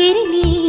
Kiri nee.